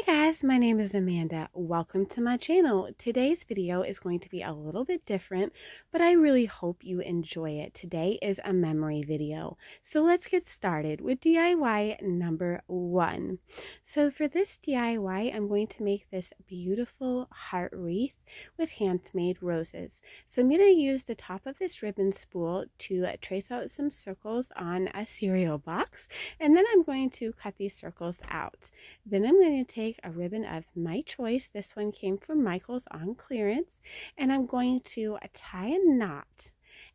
Hey guys, my name is Amanda. Welcome to my channel. Today's video is going to be a little bit different, but I really hope you enjoy it. Today is a memory video. So let's get started with DIY number one. So for this DIY, I'm going to make this beautiful heart wreath with handmade roses. So I'm going to use the top of this ribbon spool to trace out some circles on a cereal box, and then I'm going to cut these circles out. Then I'm going to take a ribbon of my choice. This one came from Michaels on clearance, and I'm going to tie a knot.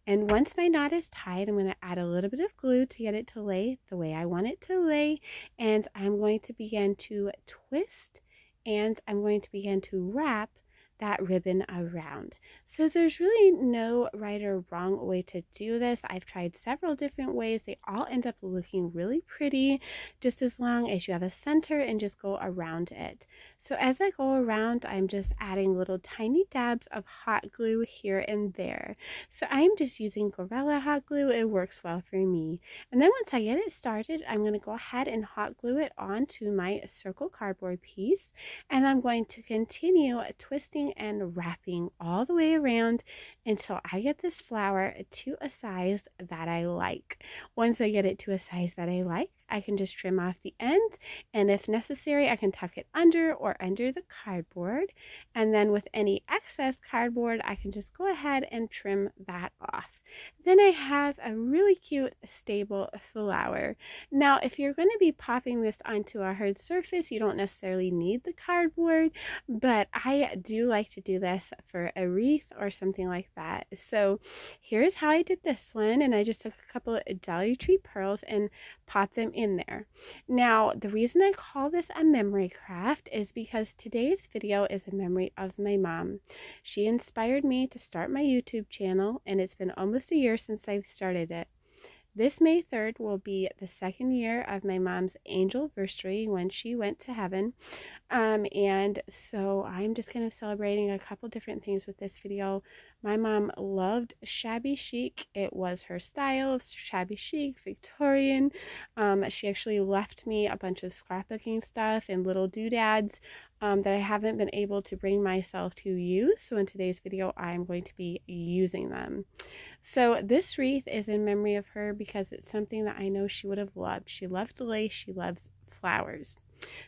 And once my knot is tied, I'm going to add a little bit of glue to get it to lay the way I want it to lay, and I'm going to begin to twist, and I'm going to begin to wrap that ribbon around. So there's really no right or wrong way to do this. I've tried several different ways. They all end up looking really pretty, just as long as you have a center and just go around it. So as I go around, I'm just adding little tiny dabs of hot glue here and there. So I'm just using Gorilla hot glue. It works well for me. And then once I get it started, I'm going to go ahead and hot glue it onto my circle cardboard piece, and I'm going to continue twisting and wrapping all the way around until I get this flower to a size that I like. Once I get it to a size that I like, I can just trim off the end, and if necessary, I can tuck it under or under the cardboard, and then with any excess cardboard, I can just go ahead and trim that off. Then I have a really cute stable flower. Now, if you're going to be popping this onto a hard surface, you don't necessarily need the cardboard, but I do like to do this for a wreath or something like that. So here's how I did this one, and I just took a couple of Dollar Tree pearls and popped them in there. Now, the reason I call this a memory craft is because today's video is a memory of my mom. She inspired me to start my YouTube channel, and it's been almost a year since I've started it. This May 3rd will be the second year of my mom's angelversary, when she went to heaven. And so I'm just kind of celebrating a couple different things with this video. My mom loved shabby chic. It was her style of shabby chic, Victorian. She actually left me a bunch of scrapbooking stuff and little doodads that I haven't been able to bring myself to use. So in today's video, I'm going to be using them. So this wreath is in memory of her because it's something that I know she would have loved. She loved lace, she loves flowers.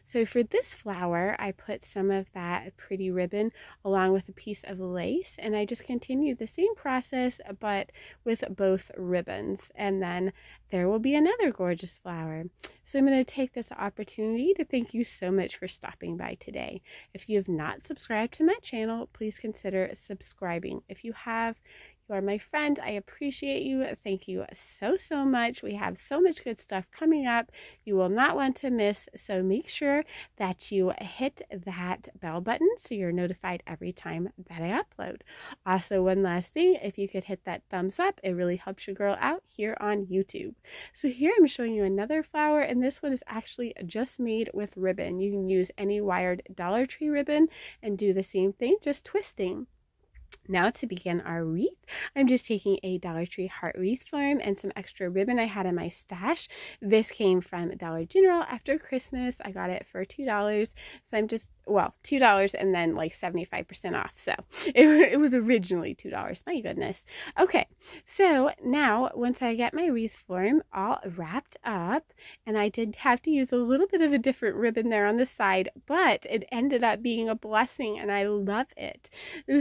So for this flower, I put some of that pretty ribbon along with a piece of lace, and I just continued the same process but with both ribbons, and then there will be another gorgeous flower. So I'm going to take this opportunity to thank you so much for stopping by today. If you have not subscribed to my channel, please consider subscribing. If you have, you are my friend. I appreciate you. Thank you so, so much. We have so much good stuff coming up you will not want to miss. So make sure that you hit that bell button so you're notified every time that I upload. Also, one last thing, if you could hit that thumbs up, it really helps your girl out here on YouTube. So here I'm showing you another flower, and this one is actually just made with ribbon. You can use any wired Dollar Tree ribbon and do the same thing, just twisting. Now to begin our wreath, I'm just taking a Dollar Tree heart wreath form and some extra ribbon I had in my stash. This came from Dollar General after Christmas. I got it for $2, so I'm just, well, $2 and then like 75% off. So it was originally $2. My goodness. Okay, so now once I get my wreath form all wrapped up, and I did have to use a little bit of a different ribbon there on the side, but it ended up being a blessing and I love it.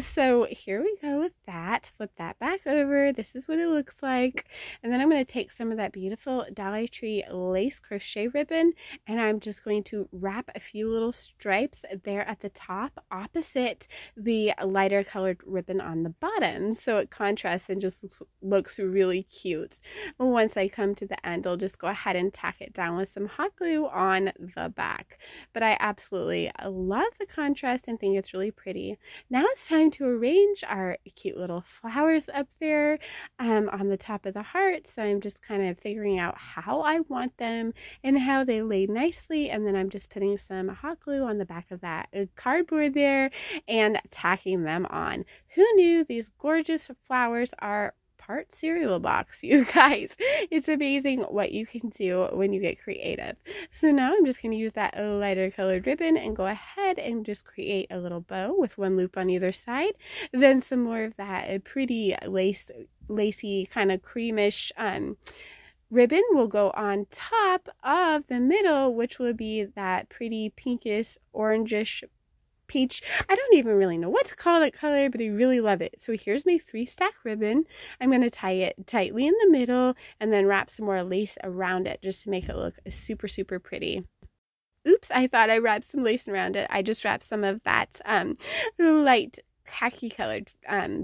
So here we go with that. Flip that back over. This is what it looks like. And then I'm going to take some of that beautiful Dollar Tree lace crochet ribbon, and I'm just going to wrap a few little stripes there at the top opposite the lighter colored ribbon on the bottom, so it contrasts and just looks really cute. Once I come to the end, I'll just go ahead and tack it down with some hot glue on the back. But I absolutely love the contrast and think it's really pretty. Now it's time to arrange our cute little flowers up there on the top of the heart. So I'm just kind of figuring out how I want them and how they lay nicely, and then I'm just putting some hot glue on the back of that cardboard there and tacking them on. Who knew these gorgeous flowers are Tarte cereal box, you guys. It's amazing what you can do when you get creative. So now I'm just going to use that lighter colored ribbon and go ahead and just create a little bow with one loop on either side. Then some more of that pretty lacy kind of creamish ribbon will go on top of the middle, which will be that pretty pinkish, orangish, peach. I don't even really know what to call that color, but I really love it. So here's my 3-stack ribbon. I'm going to tie it tightly in the middle and then wrap some more lace around it just to make it look super, super pretty. Oops, I thought I wrapped some lace around it. I just wrapped some of that light khaki colored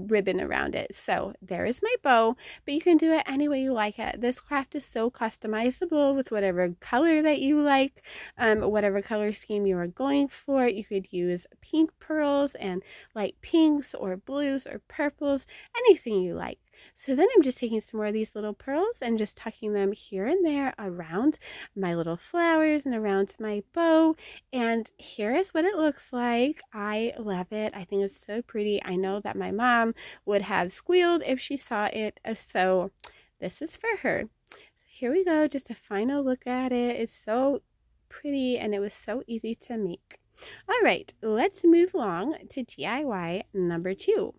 ribbon around it. So there is my bow, but you can do it any way you like it. This craft is so customizable with whatever color that you like, whatever color scheme you are going for. You could use pink pearls and light pinks or blues or purples, anything you like. So then I'm just taking some more of these little pearls and just tucking them here and there around my little flowers and around my bow. And here is what it looks like. I love it. I think it's so pretty. I know that my mom would have squealed if she saw it. So this is for her. So here we go. Just a final look at it. It's so pretty and it was so easy to make. All right, let's move along to DIY number 2.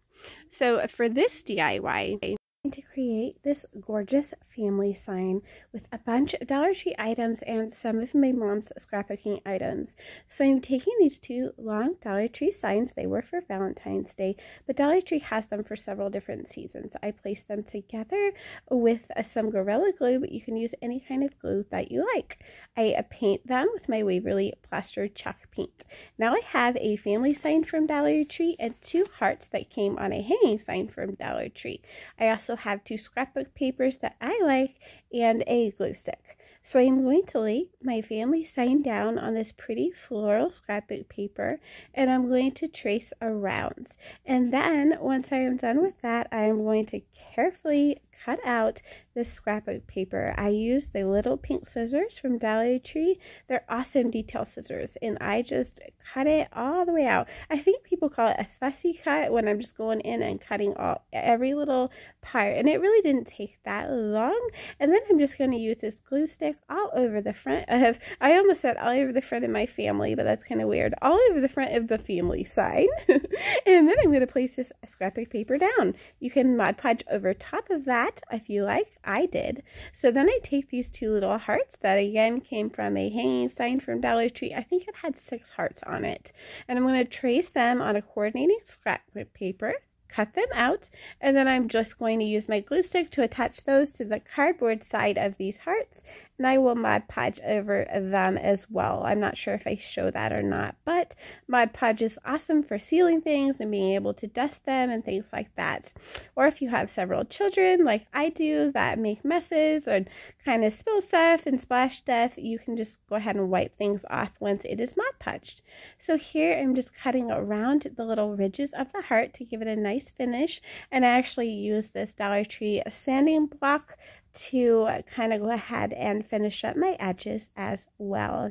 So for this DIY, I'm going to create this gorgeous family sign with a bunch of Dollar Tree items and some of my mom's scrapbooking items. So I'm taking these 2 long Dollar Tree signs. They were for Valentine's Day, but Dollar Tree has them for several different seasons. I placed them together with some Gorilla Glue, but you can use any kind of glue that you like. I paint them with my Waverly plaster chalk paint. Now I have a family sign from Dollar Tree and 2 hearts that came on a hanging sign from Dollar Tree. I also have 2 scrapbook papers that I like and a glue stick. So I am going to lay my family sign down on this pretty floral scrapbook paper and I'm going to trace around. And then once I am done with that, I am going to carefully cut out this scrapbook paper. I used the little pink scissors from Dollar Tree. They're awesome detail scissors and I just cut it all the way out. I think people call it a fussy cut when I'm just going in and cutting every little part, and it really didn't take that long. And then I'm just going to use this glue stick all over the front of, I almost said all over the front of my family, but that's kind of weird, all over the front of the family sign. And then I'm going to place this scrapbook paper down. You can Mod Podge over top of that if you like. I did. So then I take these 2 little hearts that again came from a hanging sign from Dollar Tree. I think it had 6 hearts on it. And I'm going to trace them on a coordinating scrapbook paper, cut them out, and then I'm just going to use my glue stick to attach those to the cardboard side of these hearts, and I will Mod Podge over them as well. I'm not sure if I show that or not, but Mod Podge is awesome for sealing things and being able to dust them and things like that. Or if you have several children like I do that make messes or kind of spill stuff and splash stuff, you can just go ahead and wipe things off once it is Mod Podged. So here I'm just cutting around the little ridges of the heart to give it a nice finish, and I actually use this Dollar Tree sanding block to kind of go ahead and finish up my edges as well.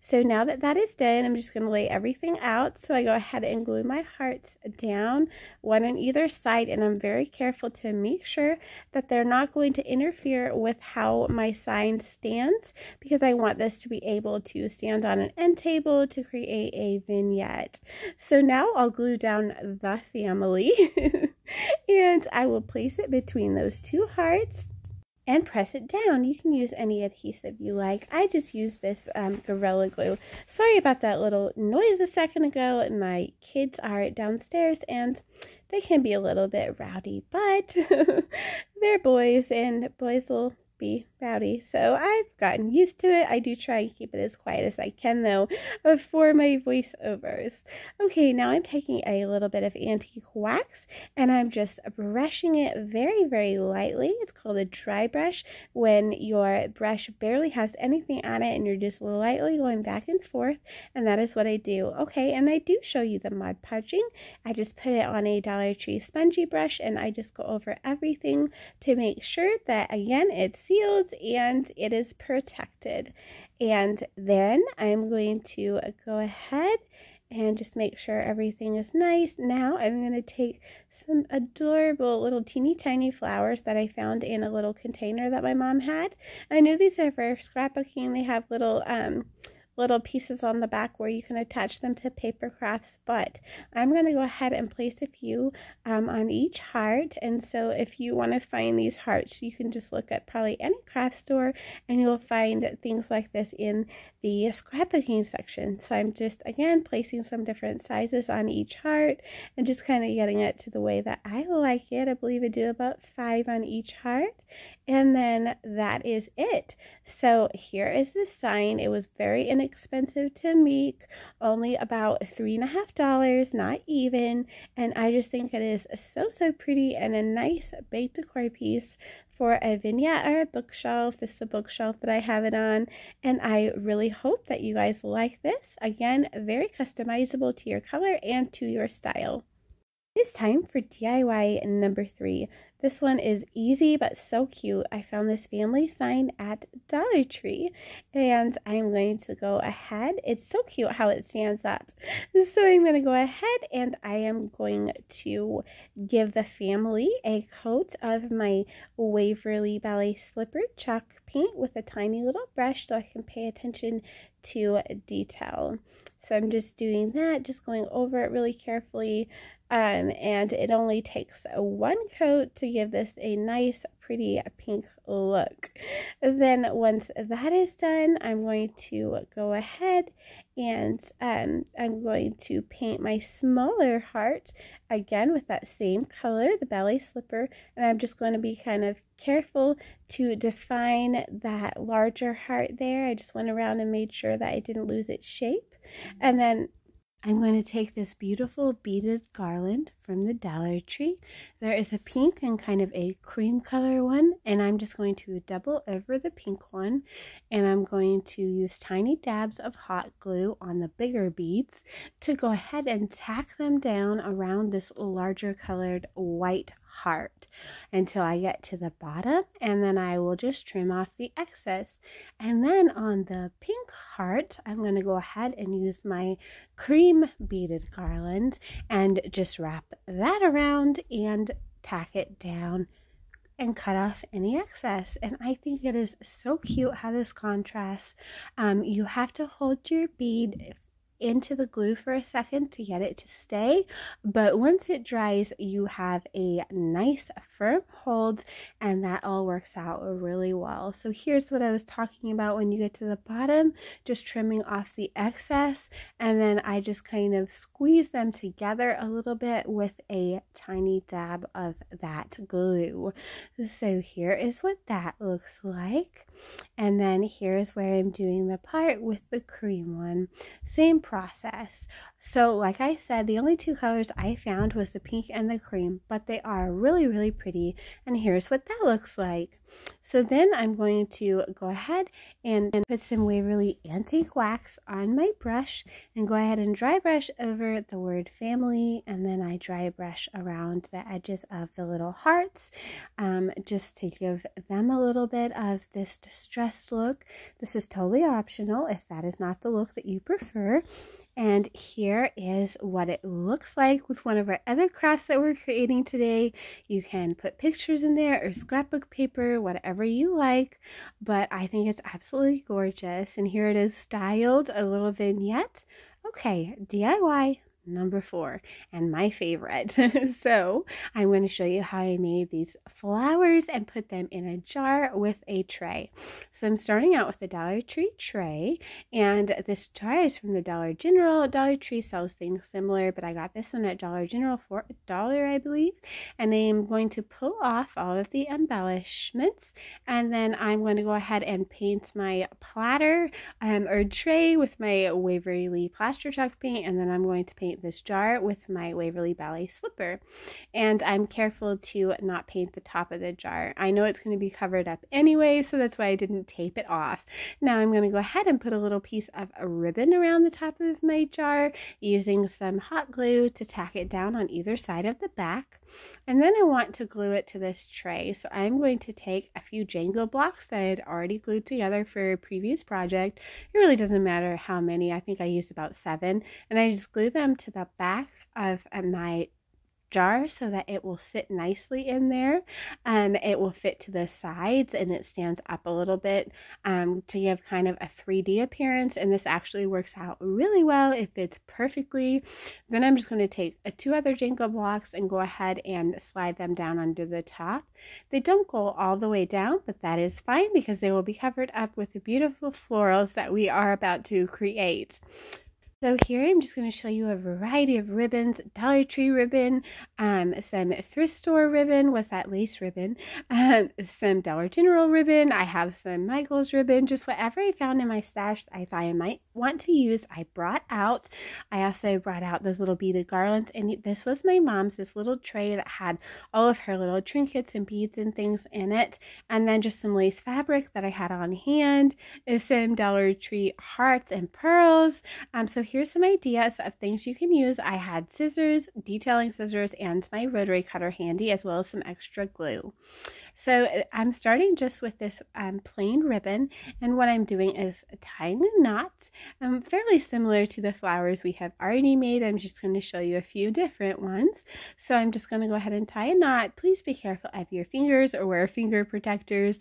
So now that that is done, I'm just going to lay everything out. So I go ahead and glue my hearts down, one on either side, and I'm very careful to make sure that they're not going to interfere with how my sign stands, because I want this to be able to stand on an end table to create a vignette. So now I'll glue down the family and I will place it between those 2 hearts and press it down. You can use any adhesive you like. I just use this Gorilla Glue. Sorry about that little noise a second ago. My kids are downstairs and they can be a little bit rowdy, but they're boys and boys will be rowdy, so I've gotten used to it. I do try and keep it as quiet as I can though for my voiceovers. Okay, now I'm taking a little bit of antique wax and I'm just brushing it very, very lightly. It's called a dry brush when your brush barely has anything on it and you're just lightly going back and forth, and that is what I do. Okay, and I do show you the Mod Podging. I just put it on a Dollar Tree spongy brush and I just go over everything to make sure that again it's sealed and it is protected. And then I'm going to go ahead and just make sure everything is nice. Now I'm going to take some adorable little teeny tiny flowers that I found in a little container that my mom had. I know these are for scrapbooking. They have little little pieces on the back where you can attach them to paper crafts, but I'm going to go ahead and place a few on each heart. And so if you want to find these hearts, you can just look at probably any craft store and you'll find things like this in the scrapbooking section. So I'm just, again, placing some different sizes on each heart and just kind of getting it to the way that I like it. I believe I do about 5 on each heart. And then that is it. So here is the sign. It was very inexpensive to make, only about $3.50, not even. And I just think it is so, so pretty and a nice big decor piece for a vignette or a bookshelf. This is a bookshelf that I have it on, and I really hope that you guys like this. Again, very customizable to your color and to your style. It's time for DIY number 3. This one is easy but so cute. I found this family sign at Dollar Tree, and I'm going to go ahead. It's so cute how it stands up. So I'm going to go ahead and I am going to give the family a coat of my Waverly Ballet Slipper chalk paint with a tiny little brush so I can pay attention to detail. So I'm just doing that, just going over it really carefully. And it only takes one coat to give this a nice pretty pink look. Then once that is done, I'm going to go ahead and I'm going to paint my smaller heart again with that same color, the ballet slipper, and I'm just going to be kind of careful to define that larger heart there. I just went around and made sure that I didn't lose its shape. And then I'm going to take this beautiful beaded garland from the Dollar Tree. There is a pink and kind of a cream color one, and I'm just going to double over the pink one, and I'm going to use tiny dabs of hot glue on the bigger beads to go ahead and tack them down around this larger colored white heart until I get to the bottom, and then I will just trim off the excess. And then on the pink heart, I'm going to go ahead and use my cream beaded garland and just wrap that around and tack it down and cut off any excess. And I think it is so cute how this contrasts. You have to hold your bead into the glue for a second to get it to stay, but once it dries you have a nice firm hold, and that all works out really well. So here's what I was talking about: when you get to the bottom, just trimming off the excess, and then I just kind of squeeze them together a little bit with a tiny dab of that glue. So here is what that looks like, and then here's where I'm doing the part with the cream one. Same process. So like I said, the only two colors I found was the pink and the cream, but they are really, really pretty, and here's what that looks like. So then I'm going to go ahead and put some Waverly Antique Wax on my brush and go ahead and dry brush over the word family, and then I dry brush around the edges of the little hearts just to give them a little bit of this distressed look. This is totally optional if that is not the look that you prefer. And here is what it looks like with one of our other crafts that we're creating today. You can put pictures in there or scrapbook paper, whatever you like, but I think it's absolutely gorgeous. And here it is styled, a little vignette. Okay, DIY number 4, and my favorite. So I'm going to show you how I made these flowers and put them in a jar with a tray. So I'm starting out with a Dollar Tree tray, and this jar is from the Dollar General. Dollar Tree sells things similar, but I got this one at Dollar General for $1, I believe. And I'm going to pull off all of the embellishments, and then I'm going to go ahead and paint my platter or tray with my Waverly plaster chalk paint, and then I'm going to paint paint this jar with my Waverly Ballet slipper, and I'm careful to not paint the top of the jar. I know it's going to be covered up anyway, so that's why I didn't tape it off. Now I'm going to go ahead and put a little piece of a ribbon around the top of my jar using some hot glue to tack it down on either side of the back, and then I want to glue it to this tray. So I'm going to take a few Jenga blocks that I had already glued together for a previous project. It really doesn't matter how many, I think I used about 7, and I just glue them to the back of my jar so that it will sit nicely in there. It will fit to the sides and it stands up a little bit to give kind of a 3D appearance, and this actually works out really well. It fits perfectly. Then I'm just going to take 2 other Jenga blocks and go ahead and slide them down under the top. They don't go all the way down, but that is fine because they will be covered up with the beautiful florals that we are about to create. So here I'm just going to show you a variety of ribbons: Dollar Tree ribbon, some thrift store ribbon, was that lace ribbon, some Dollar General ribbon, I have some Michaels ribbon, just whatever I found in my stash I thought I might want to use, I brought out. I also brought out those little beaded garlands, and this was my mom's, this little tray that had all of her little trinkets and beads and things in it, and then just some lace fabric that I had on hand, some Dollar Tree hearts and pearls. So here's some ideas of things you can use. I had scissors, detailing scissors, and my rotary cutter handy, as well as some extra glue. So I'm starting just with this plain ribbon, and what I'm doing is tying a knot, fairly similar to the flowers we have already made. I'm just going to show you a few different ones. So I'm just going to go ahead and tie a knot. Please be careful of your fingers or wear finger protectors.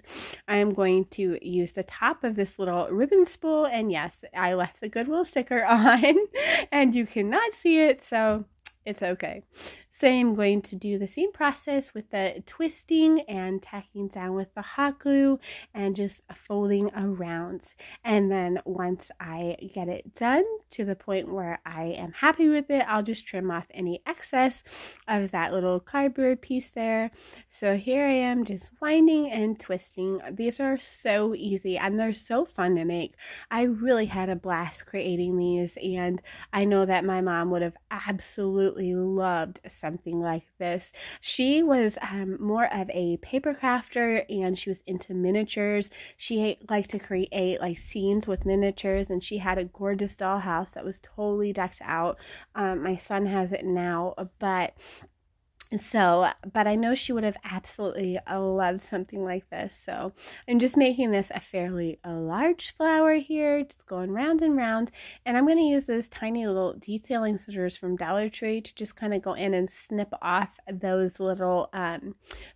I am going to use the top of this little ribbon spool, and yes, I left the Goodwill sticker on and you cannot see it, so it's okay. So I'm going to do the same process with the twisting and tacking down with the hot glue and just folding around. And then once I get it done to the point where I am happy with it, I'll just trim off any excess of that little cardboard piece there. So here I am just winding and twisting. These are so easy and they're so fun to make. I really had a blast creating these, and I know that my mom would have absolutely loved something like this. She was more of a paper crafter, and she was into miniatures. She liked to create like scenes with miniatures, and she had a gorgeous dollhouse that was totally decked out. My son has it now, but I know she would have absolutely loved something like this. So I'm just making this a fairly large flower here, just going round and round, and I'm going to use those tiny little detailing scissors from Dollar Tree to just kind of go in and snip off those little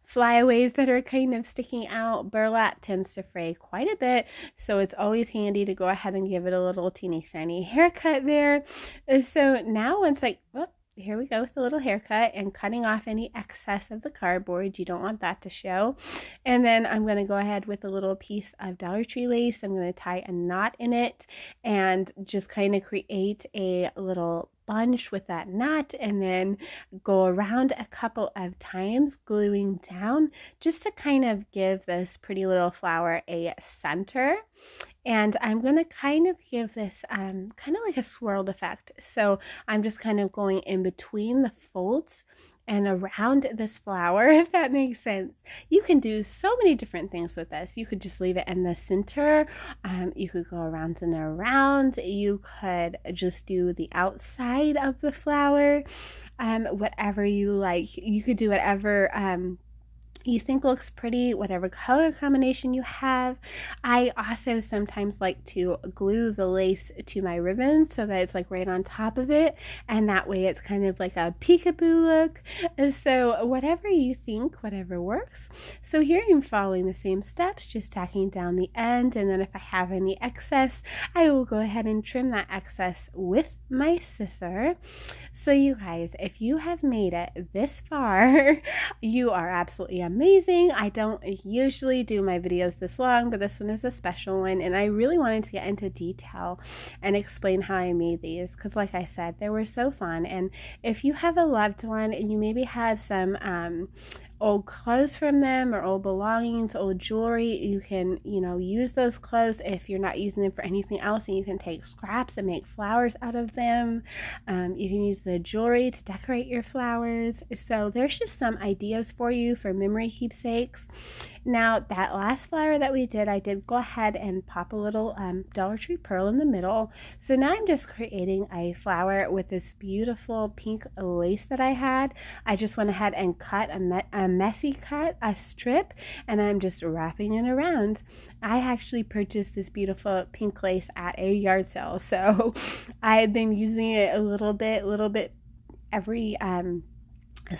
flyaways that are kind of sticking out. Burlap tends to fray quite a bit, so it's always handy to go ahead and give it a little teeny tiny haircut there. So now once I, whoop, here we go with a little haircut and cutting off any excess of the cardboard. You don't want that to show. And then I'm going to go ahead with a little piece of Dollar Tree lace. I'm going to tie a knot in it and just kind of create a little bunch with that knot, and then go around a couple of times gluing down just to kind of give this pretty little flower a center. And I'm going to kind of give this kind of like a swirled effect. So I'm just kind of going in between the folds and around this flower, if that makes sense. You can do so many different things with this. You could just leave it in the center. You could go around and around. You could just do the outside of the flower, whatever you like. You could do whatever you think looks pretty, whatever color combination you have. I also sometimes like to glue the lace to my ribbon so that it's like right on top of it, and that way it's kind of like a peekaboo look. So whatever you think, whatever works. So here I'm following the same steps, just tacking down the end, and then if I have any excess, I will go ahead and trim that excess with my scissor. So you guys, if you have made it this far, you are absolutely amazing. I don't usually do my videos this long, but this one is a special one, and I really wanted to get into detail and explain how I made these because, like I said, they were so fun. And if you have a loved one and you maybe have some old clothes from them or old belongings, old jewelry. You can, you know, use those clothes if you're not using them for anything else, and you can take scraps and make flowers out of them. You can use the jewelry to decorate your flowers. So there's just some ideas for you for memory keepsakes. Now, that last flower that we did, I did go ahead and pop a little Dollar Tree pearl in the middle. So now I'm just creating a flower with this beautiful pink lace that I had. I just went ahead and cut a strip, and I'm just wrapping it around. I actually purchased this beautiful pink lace at a yard sale, so I've been using it a little bit every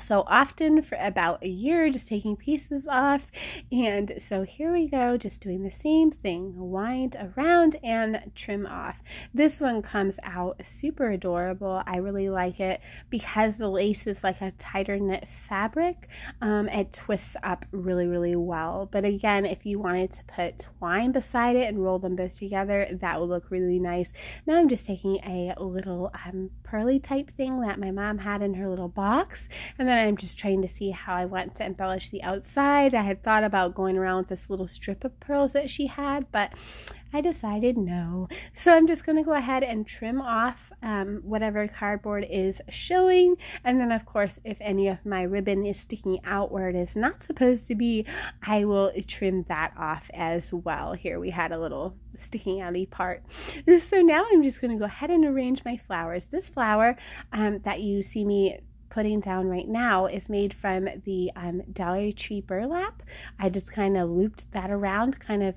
so often for about a year, just taking pieces off. And so here we go, just doing the same thing, wind around and trim off. This one comes out super adorable. I really like it because the lace is like a tighter knit fabric. It twists up really well, but again, if you wanted to put twine beside it and roll them both together, that would look really nice. Now I'm just taking a little pearly type thing that my mom had in her little box, and then I'm just trying to see how I want to embellish the outside. I had thought about going around with this little strip of pearls that she had, but I decided no. So I'm just going to go ahead and trim off whatever cardboard is showing. And then, of course, if any of my ribbon is sticking out where it is not supposed to be, I will trim that off as well. Here we had a little sticking outy part. So now I'm just going to go ahead and arrange my flowers. This flower that you see me putting down right now is made from the Dollar Tree burlap. I just kind of looped that around, kind of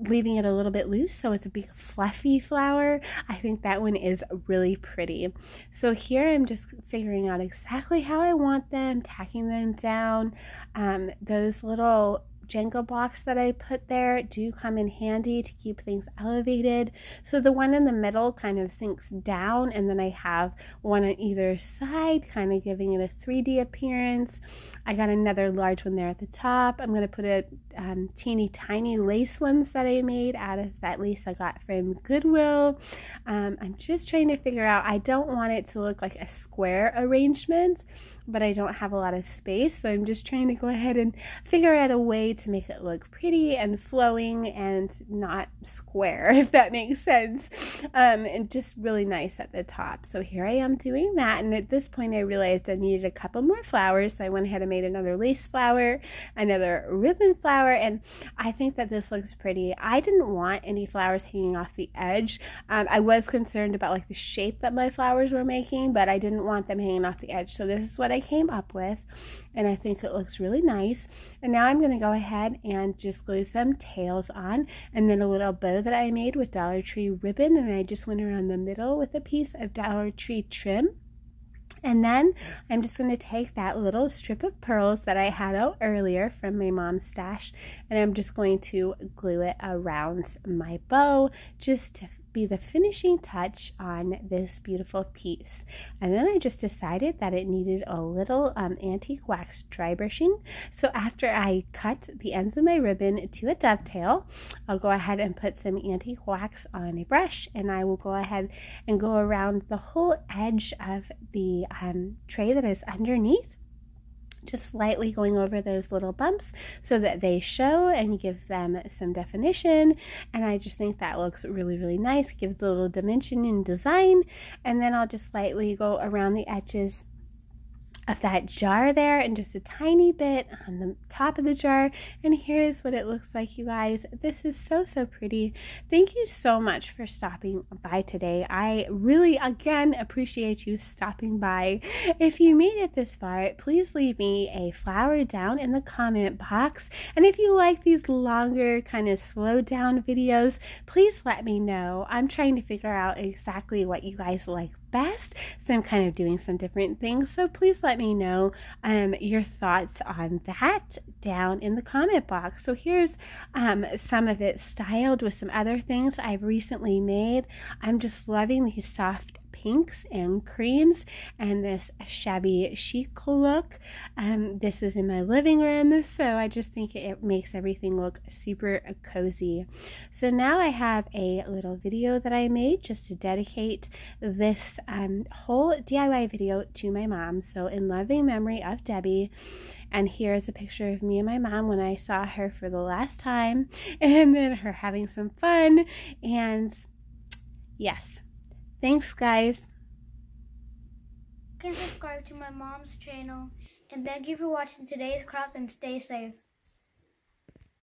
leaving it a little bit loose, so it's a big fluffy flower. I think that one is really pretty. So here I'm just figuring out exactly how I want them, tacking them down. Those little Jenga blocks that I put there do come in handy to keep things elevated. So the one in the middle kind of sinks down, and then I have one on either side, kind of giving it a 3D appearance. I got another large one there at the top. I'm going to put a teeny tiny lace ones that I made out of that lace I got from Goodwill. I'm just trying to figure out, I don't want it to look like a square arrangement, but I don't have a lot of space, so I'm just trying to go ahead and figure out a way to make it look pretty and flowing and not square, if that makes sense, and just really nice at the top. So here I am doing that, and at this point I realized I needed a couple more flowers, so I went ahead and made another lace flower, another ribbon flower, and I think that this looks pretty. I didn't want any flowers hanging off the edge. I was concerned about like the shape that my flowers were making, but I didn't want them hanging off the edge, so this is what I came up with, and I think it looks really nice. And now I'm going to go ahead and just glue some tails on, and then a little bow that I made with Dollar Tree ribbon, and I just went around the middle with a piece of Dollar Tree trim. And then I'm just going to take that little strip of pearls that I had out earlier from my mom's stash, and I'm just going to glue it around my bow just to be the finishing touch on this beautiful piece. And then I just decided that it needed a little antique wax dry brushing. So after I cut the ends of my ribbon to a dovetail, I'll go ahead and put some antique wax on a brush, and I will go ahead and go around the whole edge of the tray that is underneath, just lightly going over those little bumps so that they show and give them some definition. And I just think that looks really nice, gives a little dimension and design. And then I'll just lightly go around the edges of that jar there, and just a tiny bit on the top of the jar. And here's what it looks like, you guys. This is so pretty. Thank you so much for stopping by today. I really again appreciate you stopping by. If you made it this far, please leave me a flower down in the comment box, and if you like these longer kind of slow down videos, please let me know. I'm trying to figure out exactly what you guys like best, so I'm kind of doing some different things, so please let me know your thoughts on that down in the comment box. So here's some of it styled with some other things I've recently made. I'm just loving these soft pinks and creams and this shabby chic look. This is in my living room, so I just think it makes everything look super cozy. So now I have a little video that I made just to dedicate this whole DIY video to my mom. So in loving memory of Debbie. And here's a picture of me and my mom when I saw her for the last time, and then her having some fun. And yes, thanks guys. You can subscribe to my mom's channel, and thank you for watching today's craft, and stay safe.